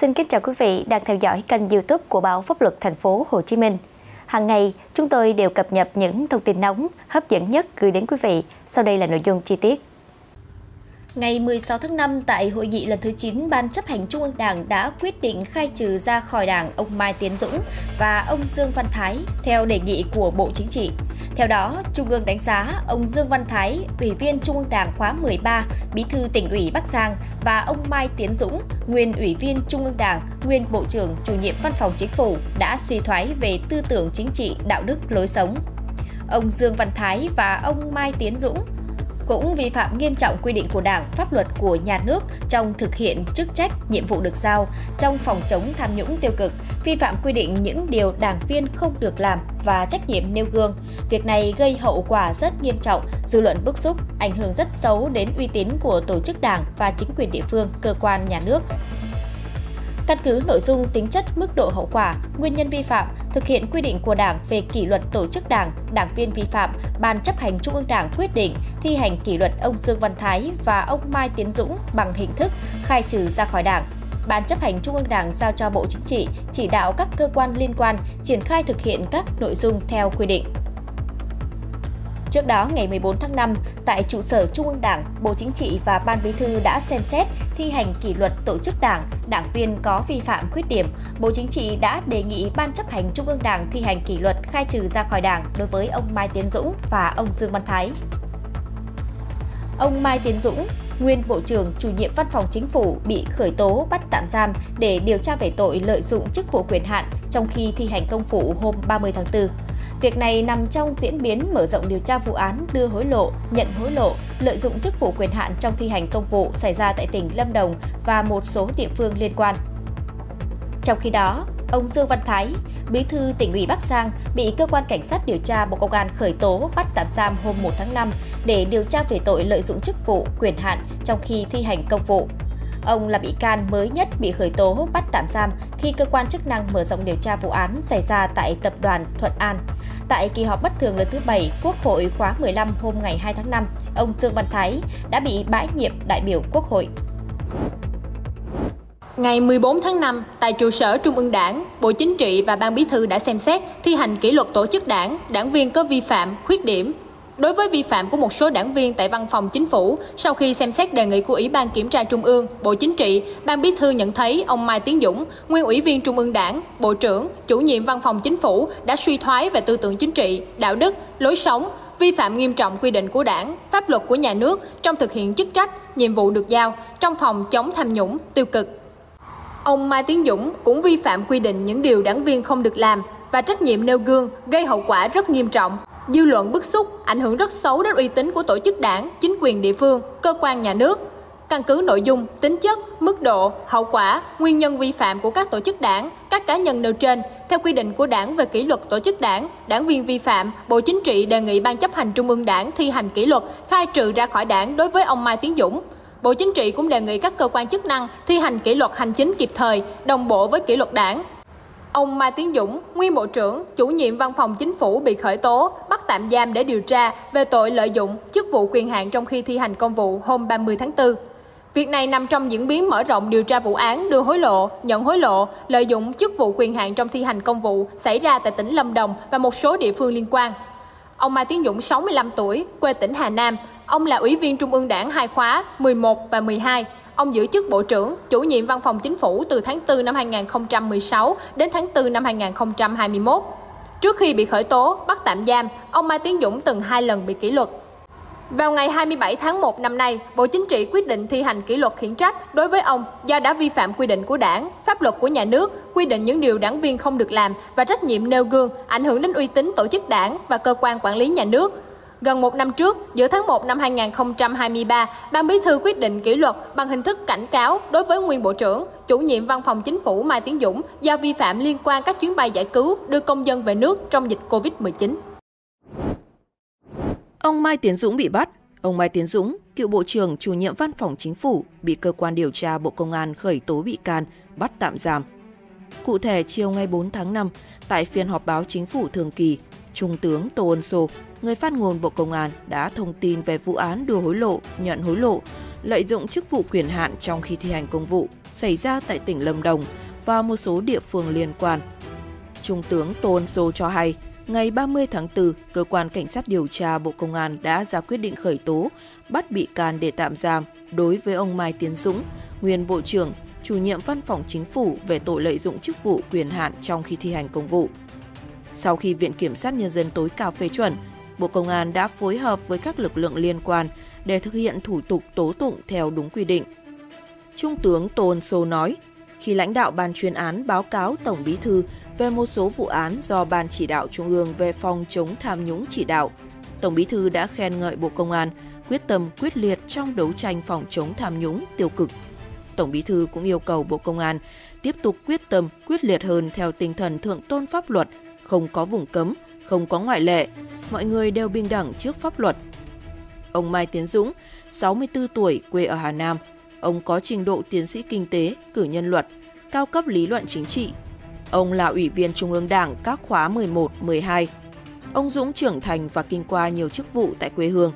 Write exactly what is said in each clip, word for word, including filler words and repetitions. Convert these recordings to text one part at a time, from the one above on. Xin kính chào quý vị đang theo dõi kênh YouTube của Báo Pháp Luật Thành phố Hồ Chí Minh. Hàng ngày, chúng tôi đều cập nhật những thông tin nóng, hấp dẫn nhất gửi đến quý vị. Sau đây là nội dung chi tiết. Ngày mười sáu tháng năm, tại hội nghị lần thứ chín, Ban chấp hành Trung ương Đảng đã quyết định khai trừ ra khỏi Đảng ông Mai Tiến Dũng và ông Dương Văn Thái theo đề nghị của Bộ Chính trị. Theo đó, Trung ương đánh giá ông Dương Văn Thái, Ủy viên Trung ương Đảng khóa mười ba, Bí thư Tỉnh ủy Bắc Giang và ông Mai Tiến Dũng, nguyên Ủy viên Trung ương Đảng, nguyên Bộ trưởng, Chủ nhiệm Văn phòng Chính phủ đã suy thoái về tư tưởng chính trị, đạo đức, lối sống. Ông Dương Văn Thái và ông Mai Tiến Dũng cũng vi phạm nghiêm trọng quy định của Đảng, pháp luật của nhà nước trong thực hiện chức trách, nhiệm vụ được giao, trong phòng chống tham nhũng tiêu cực, vi phạm quy định những điều đảng viên không được làm và trách nhiệm nêu gương. Việc này gây hậu quả rất nghiêm trọng, dư luận bức xúc, ảnh hưởng rất xấu đến uy tín của tổ chức Đảng và chính quyền địa phương, cơ quan nhà nước. Căn cứ nội dung, tính chất, mức độ hậu quả, nguyên nhân vi phạm, thực hiện quy định của Đảng về kỷ luật tổ chức Đảng, đảng viên vi phạm, Ban chấp hành Trung ương Đảng quyết định thi hành kỷ luật ông Dương Văn Thái và ông Mai Tiến Dũng bằng hình thức khai trừ ra khỏi Đảng. Ban chấp hành Trung ương Đảng giao cho Bộ Chính trị chỉ đạo các cơ quan liên quan triển khai thực hiện các nội dung theo quy định. Trước đó, ngày mười bốn tháng năm, tại trụ sở Trung ương Đảng, Bộ Chính trị và Ban Bí thư đã xem xét thi hành kỷ luật tổ chức Đảng, đảng viên có vi phạm khuyết điểm. Bộ Chính trị đã đề nghị Ban chấp hành Trung ương Đảng thi hành kỷ luật khai trừ ra khỏi Đảng đối với ông Mai Tiến Dũng và ông Dương Văn Thái. Ông Mai Tiến Dũng, nguyên Bộ trưởng, Chủ nhiệm Văn phòng Chính phủ bị khởi tố, bắt tạm giam để điều tra về tội lợi dụng chức vụ quyền hạn trong khi thi hành công vụ hôm ba mươi tháng tư. Việc này nằm trong diễn biến mở rộng điều tra vụ án đưa hối lộ, nhận hối lộ, lợi dụng chức vụ quyền hạn trong thi hành công vụ xảy ra tại tỉnh Lâm Đồng và một số địa phương liên quan. Trong khi đó, ông Dương Văn Thái, Bí thư Tỉnh ủy Bắc Giang bị Cơ quan Cảnh sát điều tra Bộ Công an khởi tố, bắt tạm giam hôm một tháng năm để điều tra về tội lợi dụng chức vụ, quyền hạn trong khi thi hành công vụ. Ông là bị can mới nhất bị khởi tố, bắt tạm giam khi cơ quan chức năng mở rộng điều tra vụ án xảy ra tại Tập đoàn Thuận An. Tại kỳ họp bất thường lần thứ bảy, Quốc hội khóa mười lăm hôm ngày hai tháng năm, ông Dương Văn Thái đã bị bãi nhiệm đại biểu Quốc hội. Ngày mười bốn tháng năm, tại trụ sở Trung ương Đảng, Bộ Chính trị và Ban Bí thư đã xem xét thi hành kỷ luật tổ chức Đảng, đảng viên có vi phạm, khuyết điểm. Đối với vi phạm của một số đảng viên tại Văn phòng Chính phủ, sau khi xem xét đề nghị của Ủy ban Kiểm tra Trung ương, Bộ Chính trị, Ban Bí thư nhận thấy ông Mai Tiến Dũng, nguyên Ủy viên Trung ương Đảng, Bộ trưởng, Chủ nhiệm Văn phòng Chính phủ đã suy thoái về tư tưởng chính trị, đạo đức, lối sống, vi phạm nghiêm trọng quy định của Đảng, pháp luật của nhà nước trong thực hiện chức trách, nhiệm vụ được giao, trong phòng chống tham nhũng, tiêu cực. Ông Mai Tiến Dũng cũng vi phạm quy định những điều đảng viên không được làm và trách nhiệm nêu gương, gây hậu quả rất nghiêm trọng. Dư luận bức xúc, ảnh hưởng rất xấu đến uy tín của tổ chức Đảng, chính quyền địa phương, cơ quan nhà nước. Căn cứ nội dung, tính chất, mức độ, hậu quả, nguyên nhân vi phạm của các tổ chức Đảng, các cá nhân nêu trên, theo quy định của Đảng về kỷ luật tổ chức Đảng, đảng viên vi phạm, Bộ Chính trị đề nghị Ban chấp hành Trung ương Đảng thi hành kỷ luật khai trừ ra khỏi Đảng đối với ông Mai Tiến Dũng. Bộ Chính trị cũng đề nghị các cơ quan chức năng thi hành kỷ luật hành chính kịp thời, đồng bộ với kỷ luật Đảng. Ông Mai Tiến Dũng, nguyên Bộ trưởng, Chủ nhiệm Văn phòng Chính phủ bị khởi tố, bắt tạm giam để điều tra về tội lợi dụng chức vụ quyền hạn trong khi thi hành công vụ hôm ba mươi tháng tư. Việc này nằm trong diễn biến mở rộng điều tra vụ án đưa hối lộ, nhận hối lộ, lợi dụng chức vụ quyền hạn trong thi hành công vụ xảy ra tại tỉnh Lâm Đồng và một số địa phương liên quan. Ông Mai Tiến Dũng, sáu mươi lăm tuổi, quê tỉnh Hà Nam. Ông là Ủy viên Trung ương Đảng hai khóa mười một và mười hai. Ông giữ chức Bộ trưởng, Chủ nhiệm Văn phòng Chính phủ từ tháng tư năm hai nghìn không trăm mười sáu đến tháng tư năm hai nghìn không trăm hai mươi mốt. Trước khi bị khởi tố, bắt tạm giam, ông Mai Tiến Dũng từng hai lần bị kỷ luật. Vào ngày hai mươi bảy tháng một năm nay, Bộ Chính trị quyết định thi hành kỷ luật khiển trách đối với ông do đã vi phạm quy định của Đảng, pháp luật của nhà nước, quy định những điều đảng viên không được làm và trách nhiệm nêu gương, ảnh hưởng đến uy tín tổ chức Đảng và cơ quan quản lý nhà nước. Gần một năm trước, giữa tháng một năm hai nghìn không trăm hai mươi ba, Ban Bí thư quyết định kỷ luật bằng hình thức cảnh cáo đối với nguyên Bộ trưởng, Chủ nhiệm Văn phòng Chính phủ Mai Tiến Dũng do vi phạm liên quan các chuyến bay giải cứu đưa công dân về nước trong dịch Covid mười chín. Ông Mai Tiến Dũng bị bắt. Ông Mai Tiến Dũng, cựu Bộ trưởng, Chủ nhiệm Văn phòng Chính phủ, bị Cơ quan Điều tra Bộ Công an khởi tố bị can, bắt tạm giam. Cụ thể, chiều ngày bốn tháng năm, tại phiên họp báo Chính phủ thường kỳ, Trung tướng Tô Ân Xô, người phát ngôn Bộ Công an đã thông tin về vụ án đưa hối lộ, nhận hối lộ, lợi dụng chức vụ quyền hạn trong khi thi hành công vụ xảy ra tại tỉnh Lâm Đồng và một số địa phương liên quan. Trung tướng Tô Ân Xô cho hay, ngày ba mươi tháng tư, Cơ quan Cảnh sát Điều tra Bộ Công an đã ra quyết định khởi tố, bắt bị can để tạm giam đối với ông Mai Tiến Dũng, nguyên Bộ trưởng, chủ nhiệm Văn phòng Chính phủ về tội lợi dụng chức vụ quyền hạn trong khi thi hành công vụ. Sau khi Viện Kiểm sát Nhân dân tối cao phê chuẩn, Bộ Công an đã phối hợp với các lực lượng liên quan để thực hiện thủ tục tố tụng theo đúng quy định. Trung tướng Tô Ân Xô nói, khi lãnh đạo ban chuyên án báo cáo Tổng Bí thư về một số vụ án do Ban Chỉ đạo Trung ương về phòng chống tham nhũng chỉ đạo, Tổng Bí thư đã khen ngợi Bộ Công an quyết tâm quyết liệt trong đấu tranh phòng chống tham nhũng tiêu cực. Tổng Bí thư cũng yêu cầu Bộ Công an tiếp tục quyết tâm quyết liệt hơn theo tinh thần thượng tôn pháp luật, không có vùng cấm, không có ngoại lệ, mọi người đều bình đẳng trước pháp luật. Ông Mai Tiến Dũng, sáu mươi tư tuổi, quê ở Hà Nam, ông có trình độ tiến sĩ kinh tế, cử nhân luật, cao cấp lý luận chính trị. Ông là Ủy viên Trung ương Đảng các khóa mười một, mười hai. Ông Dũng trưởng thành và kinh qua nhiều chức vụ tại quê hương.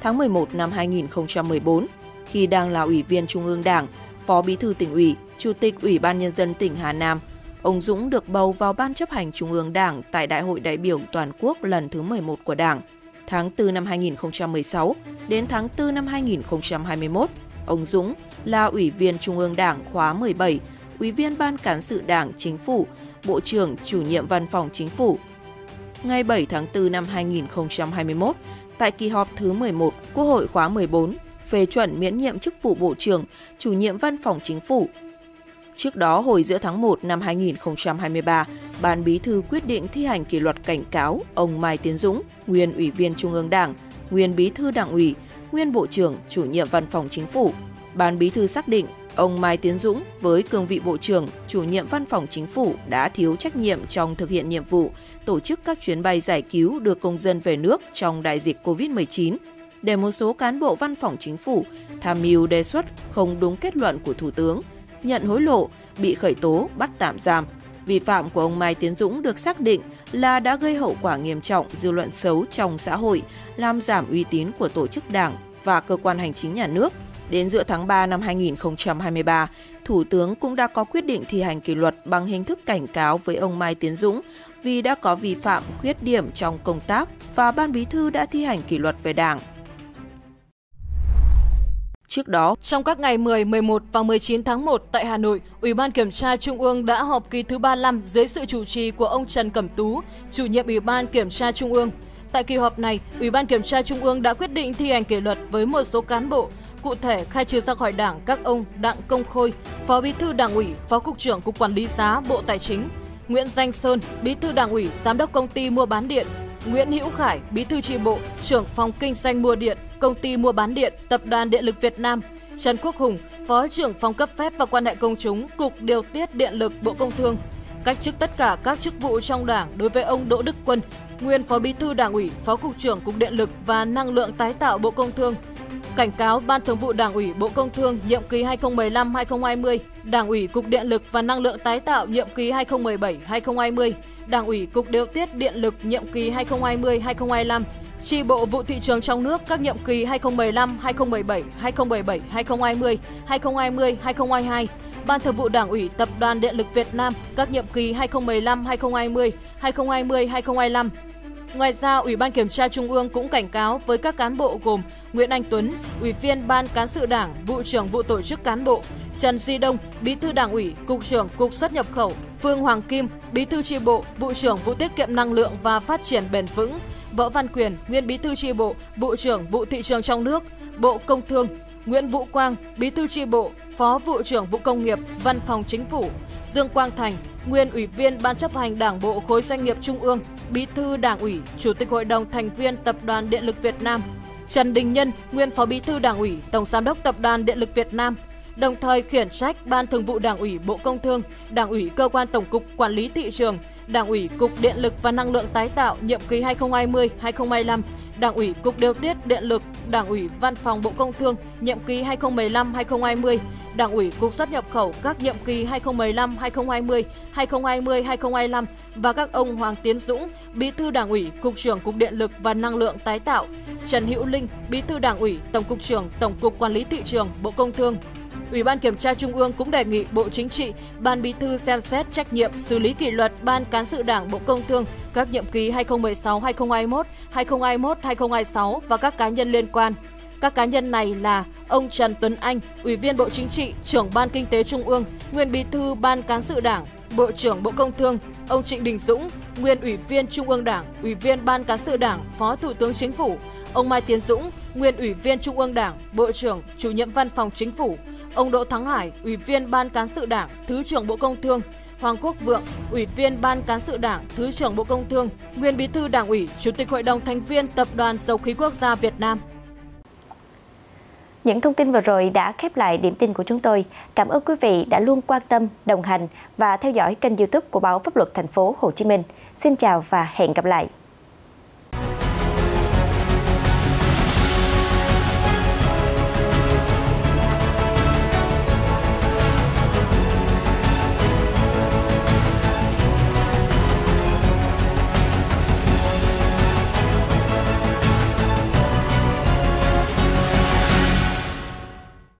Tháng mười một năm hai nghìn không trăm mười bốn, khi đang là Ủy viên Trung ương Đảng, Phó Bí thư tỉnh ủy, Chủ tịch Ủy ban Nhân dân tỉnh Hà Nam, ông Dũng được bầu vào Ban Chấp hành Trung ương Đảng tại Đại hội đại biểu toàn quốc lần thứ mười một của Đảng. Tháng tư năm hai nghìn không trăm mười sáu đến tháng tư năm hai nghìn không trăm hai mươi mốt, ông Dũng là Ủy viên Trung ương Đảng khóa mười bảy, Ủy viên Ban Cán sự Đảng Chính phủ, Bộ trưởng Chủ nhiệm Văn phòng Chính phủ. Ngày bảy tháng tư năm hai nghìn không trăm hai mươi mốt, tại kỳ họp thứ mười một Quốc hội khóa mười bốn, phê chuẩn miễn nhiệm chức vụ Bộ trưởng, Chủ nhiệm Văn phòng Chính phủ. Trước đó, hồi giữa tháng một năm hai nghìn không trăm hai mươi ba, Ban Bí thư quyết định thi hành kỷ luật cảnh cáo ông Mai Tiến Dũng, nguyên Ủy viên Trung ương Đảng, nguyên Bí thư Đảng ủy, nguyên Bộ trưởng, Chủ nhiệm Văn phòng Chính phủ. Ban Bí thư xác định ông Mai Tiến Dũng với cương vị Bộ trưởng, Chủ nhiệm Văn phòng Chính phủ đã thiếu trách nhiệm trong thực hiện nhiệm vụ tổ chức các chuyến bay giải cứu đưa công dân về nước trong đại dịch Covid mười chín, để một số cán bộ Văn phòng Chính phủ tham mưu đề xuất không đúng kết luận của Thủ tướng, nhận hối lộ, bị khởi tố, bắt tạm giam. Vi phạm của ông Mai Tiến Dũng được xác định là đã gây hậu quả nghiêm trọng dư luận xấu trong xã hội, làm giảm uy tín của tổ chức Đảng và cơ quan hành chính nhà nước. Đến giữa tháng ba năm hai nghìn không trăm hai mươi ba, Thủ tướng cũng đã có quyết định thi hành kỷ luật bằng hình thức cảnh cáo với ông Mai Tiến Dũng vì đã có vi phạm, khuyết điểm trong công tác và Ban Bí thư đã thi hành kỷ luật về Đảng. Trước đó, trong các ngày mười, mười một và mười chín tháng một tại Hà Nội, Ủy ban Kiểm tra Trung ương đã họp kỳ thứ ba mươi lăm dưới sự chủ trì của ông Trần Cẩm Tú, chủ nhiệm Ủy ban Kiểm tra Trung ương. Tại kỳ họp này, Ủy ban Kiểm tra Trung ương đã quyết định thi hành kỷ luật với một số cán bộ, cụ thể khai trừ ra khỏi Đảng các ông Đặng Công Khôi, Phó Bí thư Đảng ủy, Phó Cục trưởng Cục Quản lý giá Bộ Tài chính, Nguyễn Danh Sơn, Bí thư Đảng ủy, Giám đốc Công ty Mua bán điện, Nguyễn Hữu Khải, Bí thư Chi bộ, Trưởng phòng Kinh doanh mua điện, Công ty Mua bán điện, Tập đoàn Điện lực Việt Nam, Trần Quốc Hùng, Phó trưởng phòng Cấp phép và Quan hệ công chúng, Cục Điều tiết Điện lực Bộ Công Thương. Cách chức tất cả các chức vụ trong Đảng đối với ông Đỗ Đức Quân, nguyên Phó Bí thư Đảng ủy, Phó Cục trưởng Cục Điện lực và Năng lượng tái tạo Bộ Công Thương. Cảnh cáo Ban Thường vụ Đảng ủy Bộ Công Thương nhiệm kỳ hai nghìn không trăm mười lăm đến hai nghìn không trăm hai mươi, Đảng ủy Cục Điện lực và Năng lượng tái tạo nhiệm kỳ hai nghìn không trăm mười bảy đến hai nghìn không trăm hai mươi, Đảng ủy Cục Điều tiết Điện lực nhiệm kỳ hai nghìn không trăm hai mươi đến hai nghìn không trăm hai mươi lăm, Chi bộ Vụ thị trường trong nước các nhiệm kỳ hai nghìn không trăm mười lăm, hai nghìn không trăm mười bảy, hai nghìn không trăm mười bảy, hai nghìn không trăm hai mươi, hai nghìn không trăm hai mươi, hai nghìn không trăm hai mươi hai, Ban Thường vụ Đảng ủy Tập đoàn Điện lực Việt Nam các nhiệm kỳ hai nghìn không trăm mười lăm, hai nghìn không trăm hai mươi, hai nghìn không trăm hai mươi, hai nghìn không trăm hai mươi lăm. Ngoài ra, Ủy ban Kiểm tra Trung ương cũng cảnh cáo với các cán bộ gồm Nguyễn Anh Tuấn, Ủy viên Ban Cán sự Đảng, Vụ trưởng Vụ tổ chức cán bộ, Trần Duy Đông, Bí thư Đảng ủy, Cục trưởng Cục xuất nhập khẩu, Phương Hoàng Kim, Bí thư Chi bộ, Vụ trưởng Vụ tiết kiệm năng lượng và phát triển bền vững, Võ Văn Quyền, nguyên Bí thư Chi bộ, Vụ trưởng Vụ thị trường trong nước, Bộ Công Thương, Nguyễn Vũ Quang, Bí thư Chi bộ, Phó Vụ trưởng Vụ công nghiệp, Văn phòng Chính phủ, Dương Quang Thành, nguyên Ủy viên Ban Chấp hành Đảng bộ khối doanh nghiệp Trung ương, Bí thư Đảng ủy, Chủ tịch Hội đồng thành viên Tập đoàn Điện lực Việt Nam, Trần Đình Nhân, nguyên Phó Bí thư Đảng ủy, Tổng giám đốc Tập đoàn Điện lực Việt Nam, đồng thời khiển trách Ban Thường vụ Đảng ủy Bộ Công Thương, Đảng ủy Cơ quan Tổng cục Quản lý thị trường, Đảng ủy Cục Điện lực và Năng lượng tái tạo nhiệm kỳ hai nghìn không trăm hai mươi đến hai nghìn không trăm hai mươi lăm, Đảng ủy Cục Điều tiết Điện lực, Đảng ủy Văn phòng Bộ Công Thương nhiệm kỳ hai nghìn không trăm mười lăm đến hai nghìn không trăm hai mươi, Đảng ủy Cục Xuất nhập khẩu các nhiệm kỳ hai nghìn không trăm mười lăm đến hai nghìn không trăm hai mươi, hai nghìn không trăm hai mươi đến hai nghìn không trăm hai mươi lăm và các ông Hoàng Tiến Dũng, Bí thư Đảng ủy, Cục trưởng Cục Điện lực và Năng lượng tái tạo, Trần Hữu Linh, Bí thư Đảng ủy, Tổng cục trưởng Tổng cục Quản lý thị trường, Bộ Công Thương. Ủy ban Kiểm tra Trung ương cũng đề nghị Bộ Chính trị, Ban Bí thư xem xét trách nhiệm xử lý kỷ luật Ban Cán sự Đảng Bộ Công Thương các nhiệm kỳ hai nghìn không trăm mười sáu đến hai nghìn không trăm hai mươi mốt, hai nghìn không trăm hai mươi mốt đến hai nghìn không trăm hai mươi sáu và các cá nhân liên quan. Các cá nhân này là ông Trần Tuấn Anh, Ủy viên Bộ Chính trị, Trưởng Ban Kinh tế Trung ương, nguyên Bí thư Ban Cán sự Đảng, Bộ trưởng Bộ Công Thương; ông Trịnh Đình Dũng, nguyên Ủy viên Trung ương Đảng, Ủy viên Ban Cán sự Đảng, Phó Thủ tướng Chính phủ; ông Mai Tiến Dũng, nguyên Ủy viên Trung ương Đảng, Bộ trưởng, Chủ nhiệm Văn phòng Chính phủ; ông Đỗ Thắng Hải, Ủy viên Ban Cán sự Đảng, Thứ trưởng Bộ Công Thương; Hoàng Quốc Vượng, Ủy viên Ban Cán sự Đảng, Thứ trưởng Bộ Công Thương, nguyên Bí thư Đảng ủy, Chủ tịch Hội đồng thành viên Tập đoàn Dầu khí Quốc gia Việt Nam. Những thông tin vừa rồi đã khép lại điểm tin của chúng tôi. Cảm ơn quý vị đã luôn quan tâm, đồng hành và theo dõi kênh YouTube của Báo Pháp Luật Thành phố Hồ Chí Minh. Xin chào và hẹn gặp lại.